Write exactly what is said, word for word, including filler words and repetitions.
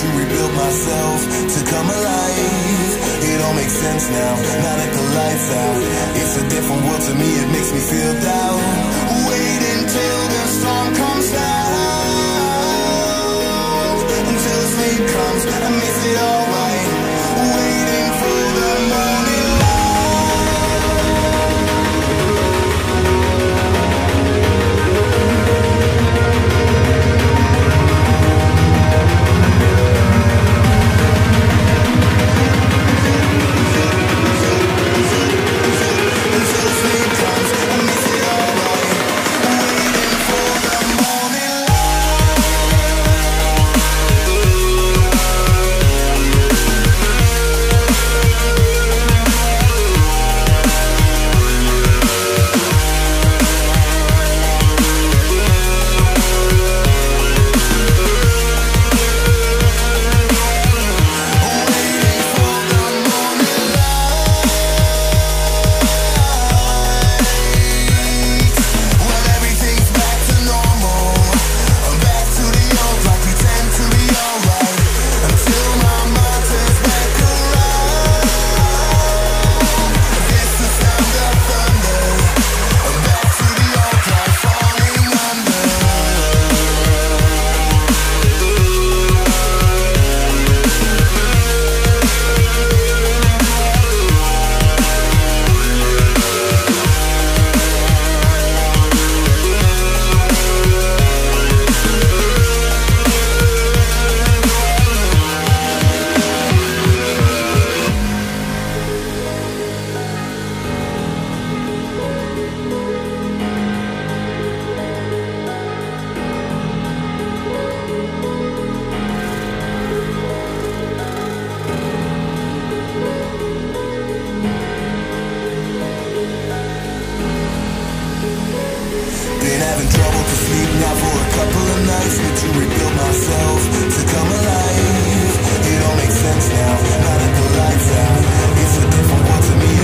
to rebuild myself, to come alive. It all makes sense now, now that the lights out. It's a different world to me, it makes me feel down. Wait until the storm comes down, until the sleep comes, I miss it all right. Waiting for the morning to rebuild myself, to come alive. It all makes sense now, now that the lights out. It's a different world to me.